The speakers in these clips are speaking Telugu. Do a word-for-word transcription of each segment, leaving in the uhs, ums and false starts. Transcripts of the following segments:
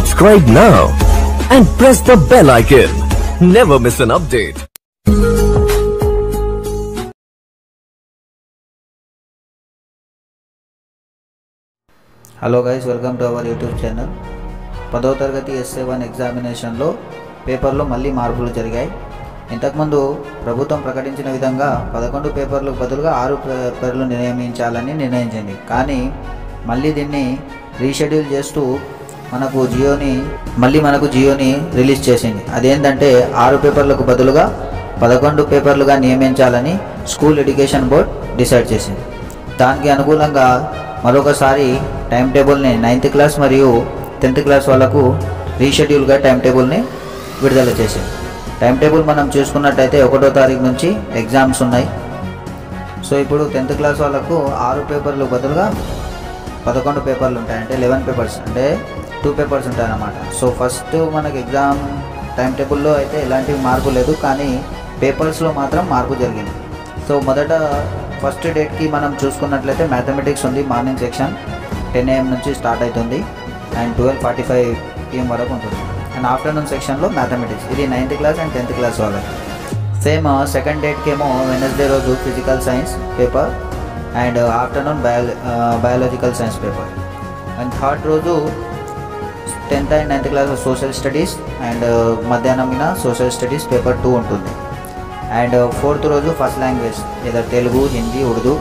Subscribe now and press the bell icon. Never miss an update. Hello guys, welcome to our YouTube channel. पदव तरगति एस ए वन एग्जामिनेशन लो पेपर लो मल्ली मार्पुलु जरिगाई। इंतकुमुंदु प्रभुत्वं प्रकटिंचिन विधंगा पदకొండు पेपर्लकु बदुलुगा ఆరు पेपर्लु नियमिंचालनि निर्णयिंचिंदि। कानी मल्ली दीन्नि रीशेड्यूल चेस्तू మనకు జియోని మళ్ళీ మనకు జియోని రిలీజ్ చేసింది. అదేంటంటే ఆరు పేపర్లకు బదులుగా పదకొండు పేపర్లుగా నియమించాలని స్కూల్ ఎడ్యుకేషన్ బోర్డ్ డిసైడ్ చేసింది. దానికి అనుగుణంగా మరొకసారి టైం టేబుల్ని నైన్త్ క్లాస్ మరియు టెన్త్ క్లాస్ వాళ్ళకు రీషెడ్యూల్గా టైం టేబుల్ని విడుదల చేసింది. టైం టేబుల్ మనం చూసుకున్నట్టయితే ఒకటో తారీఖు నుంచి ఎగ్జామ్స్ ఉన్నాయి. సో ఇప్పుడు టెన్త్ క్లాస్ వాళ్ళకు ఆరు పేపర్లకు బదులుగా పదకొండు పేపర్లు ఉంటాయి, అంటే లెవెన్ పేపర్స్, అంటే టూ పేపర్స్ ఉంటాయన్నమాట. సో ఫస్ట్ మనకి ఎగ్జామ్ టైం టేబుల్లో అయితే ఎలాంటి మార్పు లేదు, కానీ పేపర్స్లో మాత్రం మార్పు జరిగింది. సో మొదట ఫస్ట్ డేట్కి మనం చూసుకున్నట్లయితే మ్యాథమెటిక్స్ ఉంది. మార్నింగ్ సెక్షన్ టెన్ ఏఎం నుంచి స్టార్ట్ అవుతుంది and twelve forty five PM వరకు ఉంటుంది. అండ్ ఆఫ్టర్నూన్ సెక్షన్లో మ్యాథమెటిక్స్, ఇది ninth class and tenth class వాళ్ళకి. సేమ్ సెకండ్ డేట్కి ఏమో వెనస్డే రోజు physical science paper and afternoon బయాల biological science paper. And third రోజు tenth and ninth class social studies and మధ్యాహ్నమైన సోషల్ స్టడీస్ పేపర్ టూ ఉంటుంది. అండ్ ఫోర్త్ రోజు ఫస్ట్ లాంగ్వేజ్, లేదా Telugu, Hindi, Urdu.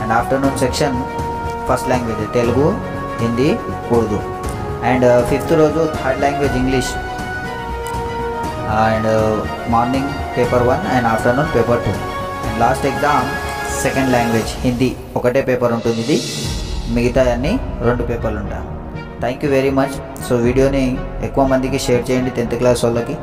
And afternoon section first language Telugu, Hindi, Urdu. And fifth రోజు third language English. And morning paper one and afternoon paper two. And last exam second language Hindi, ఒకటే పేపర్ ఉంటుంది ఇది, మిగతా అన్నీ రెండు పేపర్లు ఉంటాయి. Thank you very much. So వీడియోని ఎక్కువ మందికి షేర్ చేయండి, టెన్త్ క్లాస్ వాళ్ళకి.